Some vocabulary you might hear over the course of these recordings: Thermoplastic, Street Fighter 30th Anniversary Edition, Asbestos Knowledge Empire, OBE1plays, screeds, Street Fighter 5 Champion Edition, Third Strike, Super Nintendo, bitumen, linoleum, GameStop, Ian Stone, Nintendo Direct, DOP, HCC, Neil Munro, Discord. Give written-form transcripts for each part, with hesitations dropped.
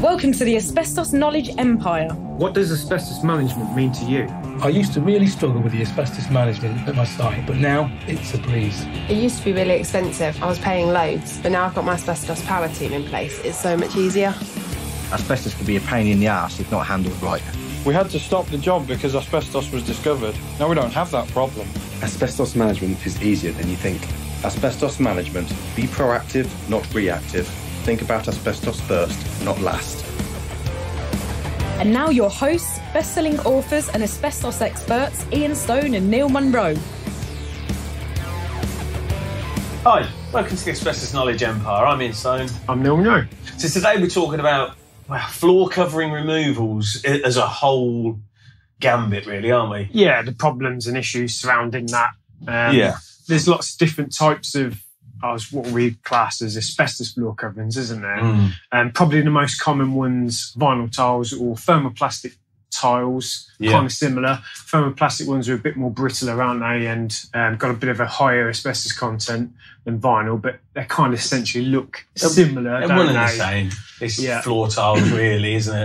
Welcome to the Asbestos Knowledge Empire. What does asbestos management mean to you? I used to really struggle with the asbestos management at my site, but now it's a breeze. It used to be really expensive. I was paying loads, but now I've got my asbestos power team in place. It's so much easier. Asbestos could be a pain in the arse if not handled right. We had to stop the job because asbestos was discovered. Now we don't have that problem. Asbestos management is easier than you think. Asbestos management. Be proactive, not reactive. Think about asbestos first, not last. And now your hosts, best-selling authors and asbestos experts, Ian Stone and Neil Munro. Hi, welcome to the Asbestos Knowledge Empire. I'm Ian Stone. I'm Neil Munro. So today we're talking about floor covering removals as a whole gambit, really, aren't we? Yeah, the problems and issues surrounding that. There's lots of different types of what we class as asbestos floor coverings, isn't there? And probably the most common ones, vinyl tiles or thermoplastic tiles, kind of similar. Thermoplastic ones are a bit more brittle, aren't they? And got a bit of a higher asbestos content than vinyl, but they kind of essentially look similar, don't they? They're one and the same. It's floor tiles, really, isn't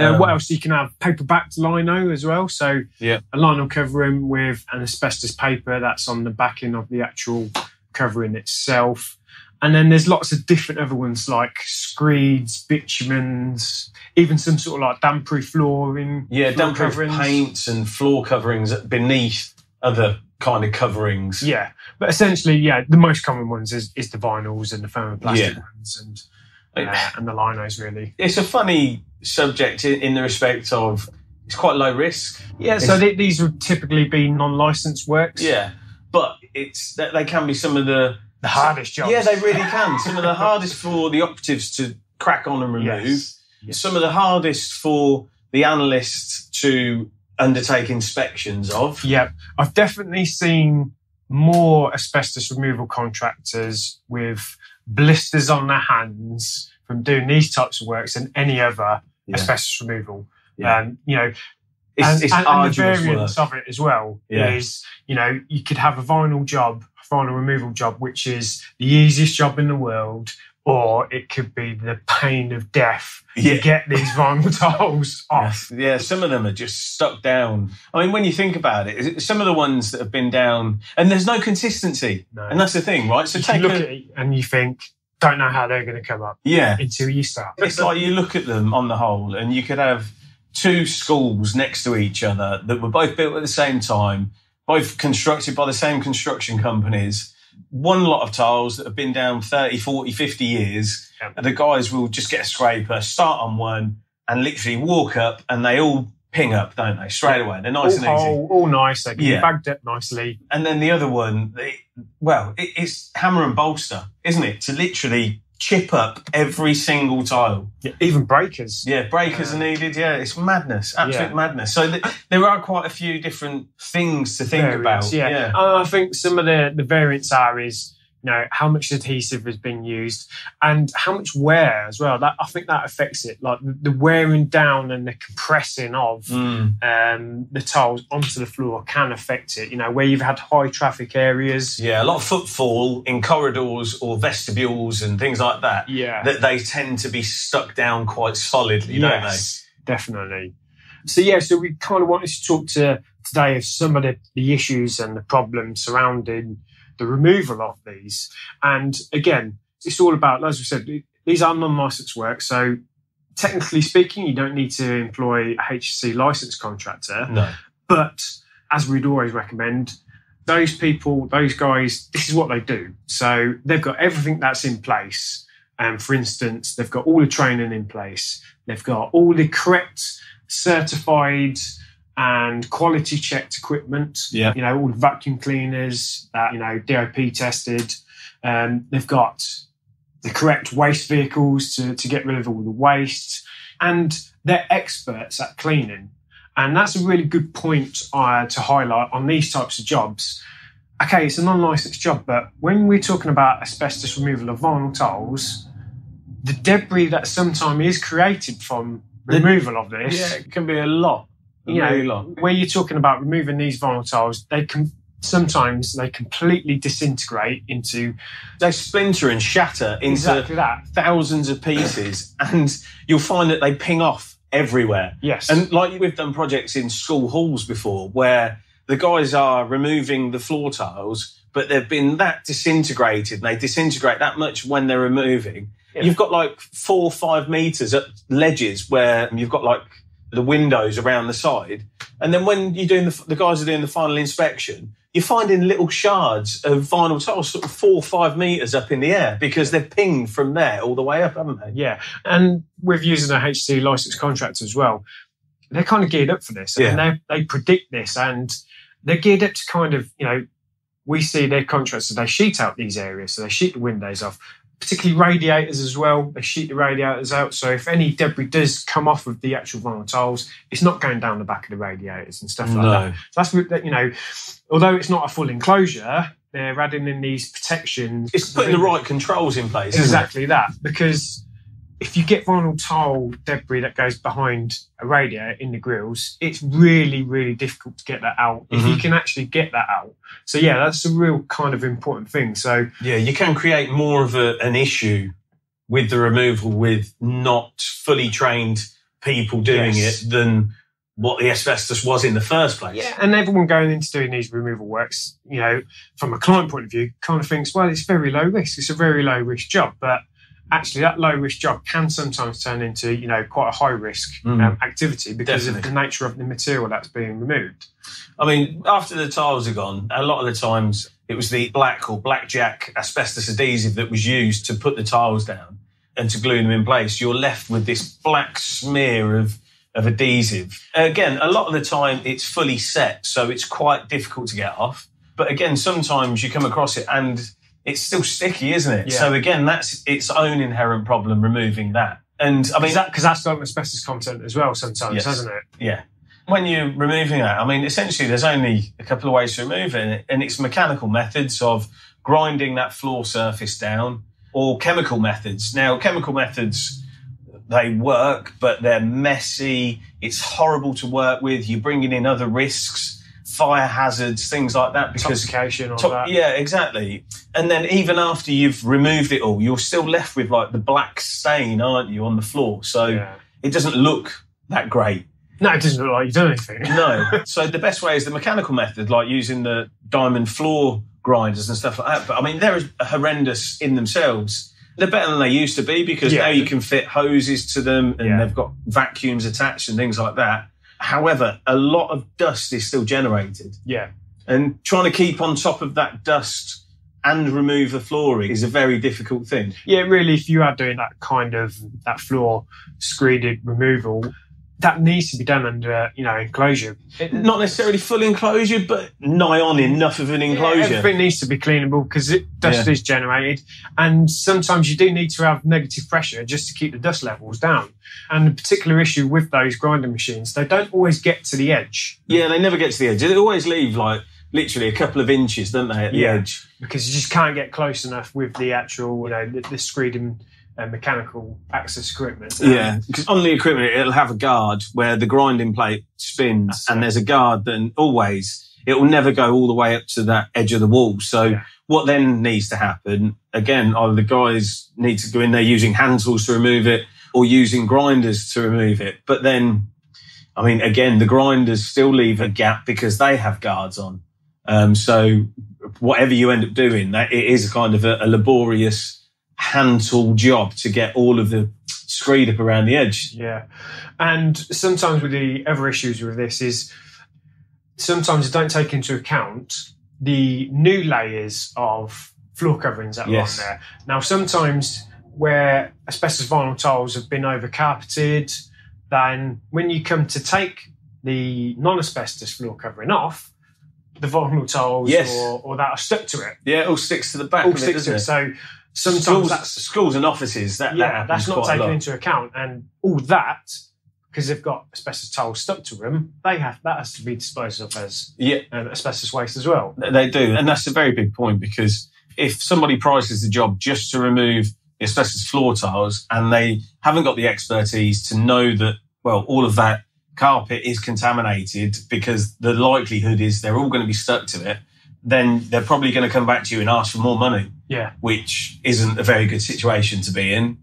it? What else? You can have paper-backed lino as well. So a lino covering with an asbestos paper that's on the backing of the actual covering itself. And then there's lots of different other ones like screeds, bitumens, even some sort of like damp-proof flooring. Yeah, damp-proof paints and floor coverings beneath other kind of coverings. Yeah, but essentially, the most common ones is the vinyls and the thermoplastic ones and the linos, really. It's a funny subject in the respect of it's quite low risk. Yeah, so these would typically be non-licensed works. Yeah, but they can be some of the hardest jobs. Yeah, they really can. Some of the hardest for the operatives to crack on and remove. Yes. Some of the hardest for the analysts to undertake inspections of. Yep. I've definitely seen more asbestos removal contractors with blisters on their hands from doing these types of works than any other asbestos removal. Yeah. It's the variance of it as well is, you could have a vinyl removal job, which is the easiest job in the world, or it could be the pain of death to get these vinyl tiles off. Yeah, some of them are just stuck down. I mean, when you think about it, some of the ones that have been down, and there's no consistency. No. And that's the thing, right? So you look at it and you think, don't know how they're going to come up until you start. It's like you look at them on the whole and you could have two schools next to each other that were both built at the same time, both constructed by the same construction companies, one lot of tiles that have been down 30, 40, 50 years, and the guys will just get a scraper, start on one, and literally walk up, and they all ping up, don't they, straight away. They're nice and easy. All nice, they can be bagged up nicely. And then the other one, it's hammer and bolster, isn't it, to literally chip up every single tile. Yeah, even breakers. Yeah, breakers are needed. Yeah, it's madness, absolute madness. So there are quite a few different things to think about. Yeah. I think some of the variants is, how much adhesive has been used and how much wear as well. I think that affects it, like the wearing down and the compressing of the tiles onto the floor can affect it. Where you've had high traffic areas. Yeah, a lot of footfall in corridors or vestibules and things like that. Yeah. That they tend to be stuck down quite solidly, don't they? Yes, definitely. So we kind of wanted to talk today of some of the issues and the problems surrounding the removal of these. And again, it's all about, as we said, these are non-licensed works. So technically speaking, you don't need to employ a HCC licensed contractor. No. But as we'd always recommend, those guys, this is what they do. So they've got everything that's in place. For instance, they've got all the training in place. They've got all the correct certified and quality checked equipment, all the vacuum cleaners that, DOP tested. They've got the correct waste vehicles to get rid of all the waste. And they're experts at cleaning. And that's a really good point to highlight on these types of jobs. Okay, it's a non-licensed job, but when we're talking about asbestos removal of vinyl tiles, the debris that sometimes is created from removal of this. Yeah, it can be a lot. Where you're talking about removing these vinyl tiles, they can sometimes they completely disintegrate into... They splinter and shatter into exactly that. Thousands of pieces, and you'll find that they ping off everywhere. Yes. And like we've done projects in school halls before where the guys are removing the floor tiles, but they've been that disintegrated, and they disintegrate that much when they're removing. Yeah. You've got like 4 or 5 metres at ledges where you've got like the windows around the side. And then when you're doing the guys are doing the final inspection, you're finding little shards of vinyl tiles sort of 4 or 5 metres up in the air because they're pinged from there all the way up, haven't they? Yeah. And with using a HCC licensed contractor as well, they're kind of geared up for this. Yeah. And they predict this, and they're geared up to kind of, you know, we see their contractors, they sheet out these areas. So they sheet the windows off, particularly radiators as well. They sheet the radiators out. So if any debris does come off of the actual vinyl tiles, it's not going down the back of the radiators and stuff like that. So that's, you know, although it's not a full enclosure, they're adding in these protections. It's putting the right controls in place. Exactly that. Because if you get vinyl tile debris that goes behind a radiator in the grills, it's really, really difficult to get that out if you can actually get that out. So, yeah, that's a real kind of important thing. So, yeah, you can create more of an issue with the removal with not fully trained people doing it than what the asbestos was in the first place. Yeah, and everyone going into doing these removal works, you know, from a client point of view, kind of thinks, well, it's very low risk. It's a very low risk job, but actually, that low-risk job can sometimes turn into, you know, quite a high-risk activity because of the nature of the material that's being removed. I mean, after the tiles are gone, a lot of the times it was the blackjack asbestos adhesive that was used to put the tiles down and to glue them in place. You're left with this black smear of adhesive. Again, a lot of the time it's fully set, so it's quite difficult to get off. But again, sometimes you come across it and it's still sticky, isn't it? Yeah. So again, that's its own inherent problem, removing that. And I mean, because that's got asbestos content as well sometimes, hasn't it? Yeah. When you're removing that, I mean, essentially there's only a couple of ways to remove it, and it's mechanical methods of grinding that floor surface down or chemical methods. Now, chemical methods, they work, but they're messy. It's horrible to work with. You're bringing in other risks, fire hazards, things like that. Because intoxication or that. Yeah, exactly. And then even after you've removed it all, you're still left with like the black stain, aren't you, on the floor? So it doesn't look that great. No, it doesn't look like you've done anything. No. So the best way is the mechanical method, like using the diamond floor grinders and stuff like that. But I mean, they're horrendous in themselves. They're better than they used to be because now you can fit hoses to them and they've got vacuums attached and things like that. However, a lot of dust is still generated. Yeah. And trying to keep on top of that dust and remove the flooring is a very difficult thing. Yeah, really, if you are doing that kind of, that floor screeded removal, that needs to be done under, you know, enclosure. Not necessarily full enclosure, but nigh on enough of an enclosure. Yeah, everything needs to be cleanable because dust is generated. And sometimes you do need to have negative pressure just to keep the dust levels down. And the particular issue with those grinding machines, they don't always get to the edge. Yeah, they never get to the edge. They always leave, like, literally a couple of inches, don't they, at the edge? Because you just can't get close enough with the actual, you know, the screeding mechanical access equipment. Yeah, because on the equipment, it'll have a guard where the grinding plate spins. That's and there's a guard that always... It will never go all the way up to that edge of the wall. So what then needs to happen, again, either the guys need to go in there using hand tools to remove it, or using grinders to remove it. But then, I mean, again, the grinders still leave a gap because they have guards on. So whatever you end up doing, it is kind of a laborious hand tool job to get all of the screed up around the edge. Yeah. And sometimes with the other issues with this is sometimes they don't take into account the new layers of floor coverings that are on there. Now, sometimes where asbestos vinyl tiles have been over-carpeted, then when you come to take the non-asbestos floor covering off, the vinyl tiles or that are stuck to it. Yeah, it all sticks to the back. All sticks to it. So sometimes schools and offices, that's not taken into account. And all that, because they've got asbestos tiles stuck to them, that has to be disposed of as asbestos waste as well. They do. And that's a very big point, because if somebody prices the job just to remove asbestos floor tiles and they haven't got the expertise to know that, well, all of that carpet is contaminated, because the likelihood is they're all going to be stuck to it. then they're probably going to come back to you and ask for more money, which isn't a very good situation to be in.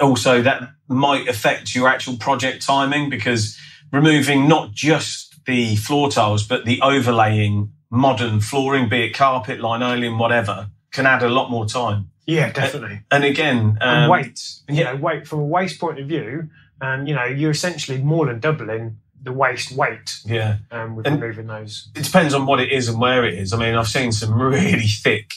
Also, that might affect your actual project timing, because removing not just the floor tiles, but the overlaying modern flooring, be it carpet, linoleum, whatever, can add a lot more time. Yeah, definitely. And again... and weight. You know, weight from a waste point of view, you know, you're essentially more than doubling the waste weight with removing those. It depends on what it is and where it is. I mean, I've seen some really thick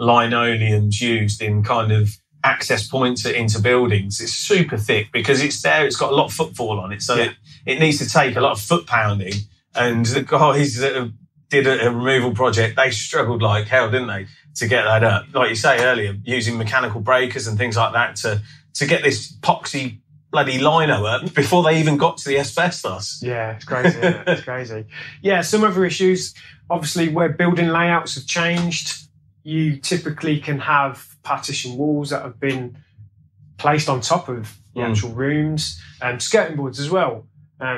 linoleums used in kind of access points into buildings. It's super thick because it's there, it's got a lot of footfall on it, so it needs to take a lot of foot pounding. And the guys that did a removal project, they struggled like hell, didn't they, to get that up? Like you say earlier, using mechanical breakers and things like that to get this epoxy bloody lino up before they even got to the asbestos. Yeah, it's crazy, isn't it? It's crazy. Yeah, some other issues, obviously, where building layouts have changed, you typically can have partition walls that have been placed on top of the actual rooms, and skirting boards as well.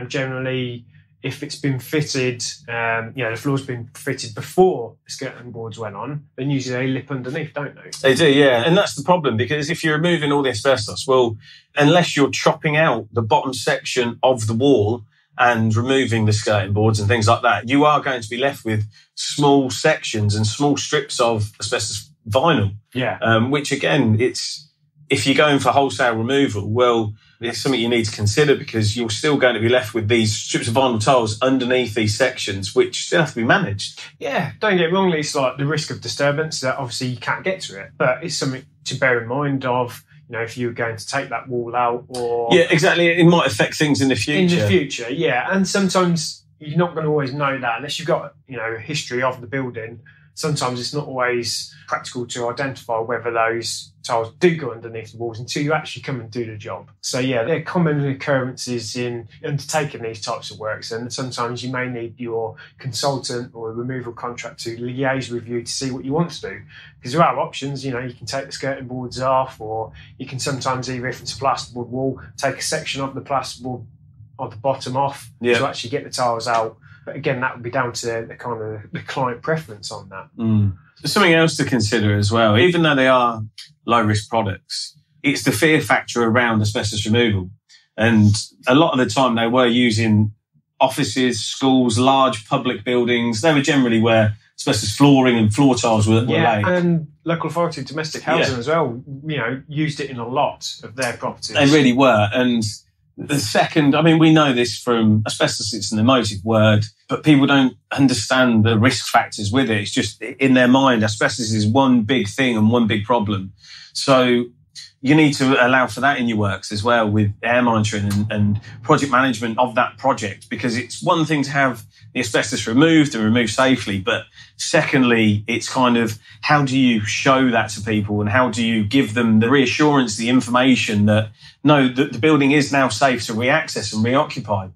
Generally, if it's been fitted, you know, the floor's been fitted before the skirting boards went on, then usually they lip underneath, don't they? They do, yeah. And that's the problem, because if you're removing all the asbestos, well, unless you're chopping out the bottom section of the wall and removing the skirting boards and things like that, you are going to be left with small sections and small strips of asbestos vinyl. Yeah. Which, again, it's... if you're going for wholesale removal, well, it's something you need to consider, because you're still going to be left with these strips of vinyl tiles underneath these sections, which still have to be managed. Yeah, don't get me wrong, it's like the risk of disturbance that obviously you can't get to it, but it's something to bear in mind of, you know, if you're going to take that wall out or... Yeah, exactly. It might affect things in the future. In the future, yeah. And sometimes you're not going to always know that unless you've got, you know, a history of the building. Sometimes it's not always practical to identify whether those tiles do go underneath the walls until you actually come and do the job. So, yeah, they're common occurrences in undertaking these types of works, and sometimes you may need your consultant or a removal contractor to liaise with you to see what you want to do, because there are options. You know, you can take the skirting boards off, or you can sometimes, even if it's a plasterboard wall, take a section of the plasterboard on the bottom off to actually get the tiles out. But again, that would be down to the kind of the client preference on that. Mm. There's something else to consider as well. Even though they are low-risk products, it's the fear factor around asbestos removal. And a lot of the time they were using offices, schools, large public buildings. They were generally where asbestos flooring and floor tiles were laid. And local authority domestic housing as well, you know, used it in a lot of their properties. They really were. And... the second, I mean, we know this from asbestos, it's an emotive word, but people don't understand the risk factors with it. It's just in their mind, asbestos is one big thing and one big problem. So you need to allow for that in your works as well, with air monitoring and project management of that project, because it's one thing to have the asbestos removed and removed safely, but secondly, it's kind of how do you show that to people, and how do you give them the reassurance, the information that, no, the building is now safe to reaccess and reoccupy.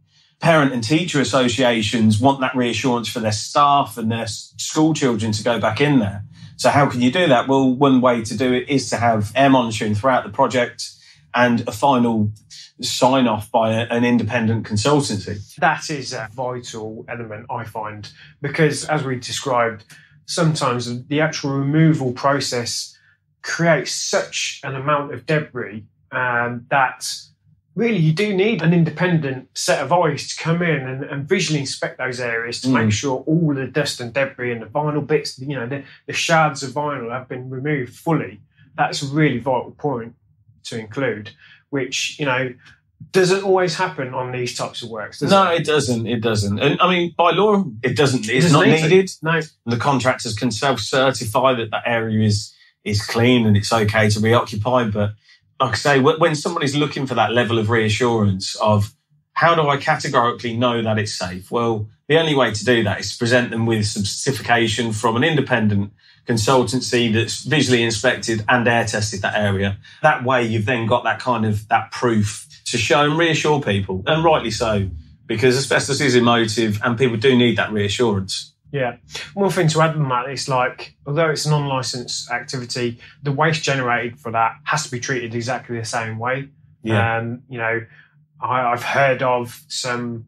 Parent and teacher associations want that reassurance for their staff and their school children to go back in there. So how can you do that? Well, one way to do it is to have air monitoring throughout the project and a final sign-off by an independent consultancy. That is a vital element, I find, because, as we described, sometimes the actual removal process creates such an amount of debris that really you do need an independent set of eyes to come in and visually inspect those areas to make sure all the dust and debris and the vinyl bits, you know, the shards of vinyl have been removed fully. That's a really vital point to include, which, you know, doesn't always happen on these types of works, does it? No, it doesn't. And I mean, by law, it's not needed. No. The contractors can self-certify that that area is clean and it's okay to reoccupy. But like I say, when somebody's looking for that level of reassurance of how do I categorically know that it's safe? Well, the only way to do that is to present them with some certification from an independent consultancy that's visually inspected and air tested that area. That way you've then got that kind of that proof to show and reassure people, and rightly so, because asbestos is emotive and people do need that reassurance. Yeah. One thing to add on that is, like, although it's a non-licensed activity, the waste generated for that has to be treated exactly the same way. Yeah. You know, I've heard of some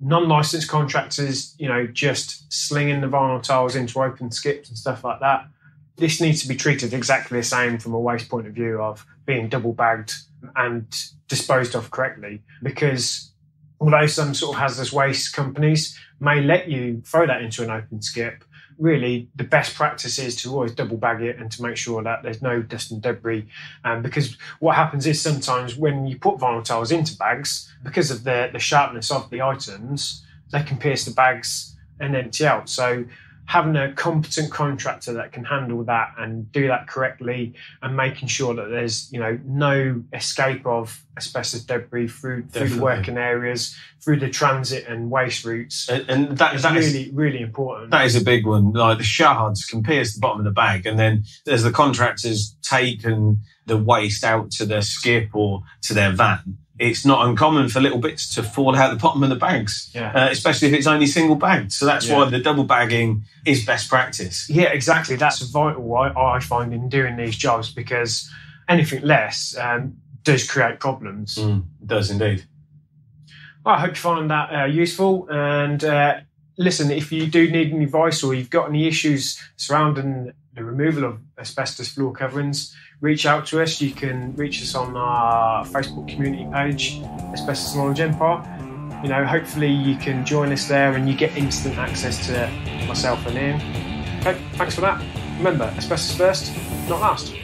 non-licensed contractors, you know, just slinging the vinyl tiles into open skips and stuff like that. This needs to be treated exactly the same from a waste point of view of being double bagged and disposed of correctly, because although some sort of hazardous waste companies may let you throw that into an open skip, really the best practice is to always double bag it and to make sure that there's no dust and debris. Because what happens is sometimes when you put vinyl tiles into bags, because of the sharpness of the items, they can pierce the bags and empty out. So having a competent contractor that can handle that and do that correctly, and making sure that there's, you know, no escape of asbestos debris through the working areas, through the transit and waste routes. And that is really important. That is a big one. Like the shards can pierce the bottom of the bag, and then as the contractors taken the waste out to their skip or to their van, it's not uncommon for little bits to fall out the bottom of the bags, especially if it's only single bagged. So that's why the double bagging is best practice. Yeah, exactly. That's vital, I find, in doing these jobs, because anything less does create problems. It does indeed. Well, I hope you find that useful. And listen, if you do need any advice or you've got any issues surrounding the removal of asbestos floor coverings, reach out to us. You can reach us on our Facebook community page, Asbestos Knowledge Empire. You know, hopefully you can join us there and you get instant access to myself and Ian. Okay, thanks for that. Remember, asbestos first, not last.